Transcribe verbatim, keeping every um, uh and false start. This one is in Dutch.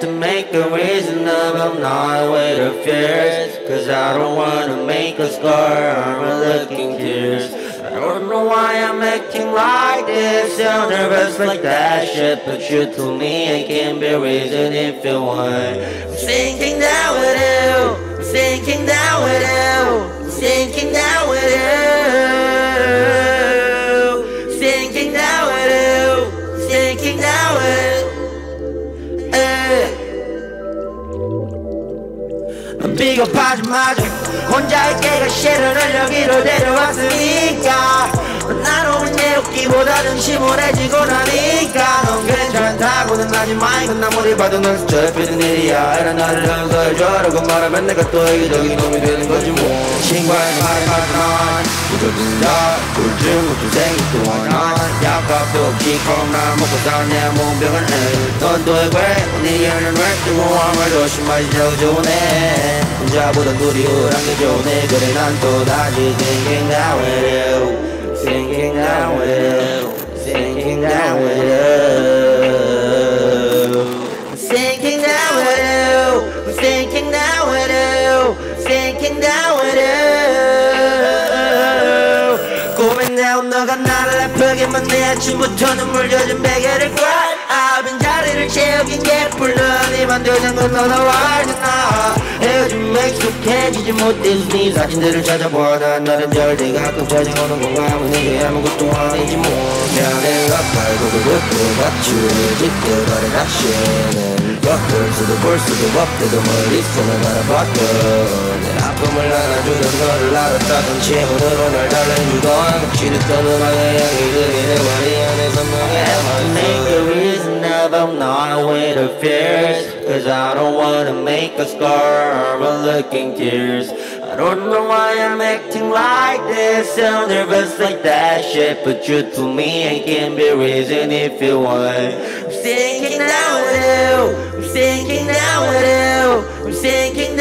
To make a reason I'm not with her fears, cause I don't wanna make a scar, I'm looking tears. I don't know why I'm acting like this, so nervous like that shit, but you told me I can be reason if you want. Sinking down with you, sinking down with you, sinking down with you, sinking down with you, sinking down with you. 비가 빠져마저 혼자 있기가 싫어를 여기로 데려왔으니까 나로는 내 웃기보다는 심오해지고 나니까 넌 괜찮다고는 하지만 난 아무리 봐도 넌 스쳐피는 일이야. 이런 나를 항상 저러고 말하면 내가 또 이기적인 놈이 되는 거지 뭐. 신과의 말이 맞지만 무조진다 울증 우주생이 또한 약값도 없이 겁나 먹고 사는 내 몸병은 넌 또 왜 네 일은 왜 뜨거운 말 조심하지 저거 좋네 혼자보단 두려우란 게 좋네. 그래 난 또 다시 thinking down with you, sinking down with you, sinking down with you, sinking down with you, sinking down with you, sinking down with you. Going down, 너가 나를 아프게만 해. 아침부터 눈물 젖은 베개를 grind up. 빈자리를 채우긴 예쁠 너니 만들던 건 너나 와주나. 요즘에 익숙해지지 못해서 네 사진들을 찾아봐. 난 나름 절대 가끔 찾아오는 건가 하면 이게 아무것도 아니지 뭐. 내가 팔고 그것도 맞추니 짓고 가는 낚시는 겪을 수도 볼 수도 없대도 멀리서는 알아봤던 내 아픔을 안아주던 너를 알았다던 질문으로 날 달래주던 지렸던 음악의 향이 그게 내 머리 안에서 망해버렸어. I'm not with her fears, cause I don't wanna make a scar, I'm looking tears. I don't know why I'm acting like this, so nervous like that shit, but you told me I can be reason if you want. I'm sinking down with you, I'm sinking down with you, I'm sinking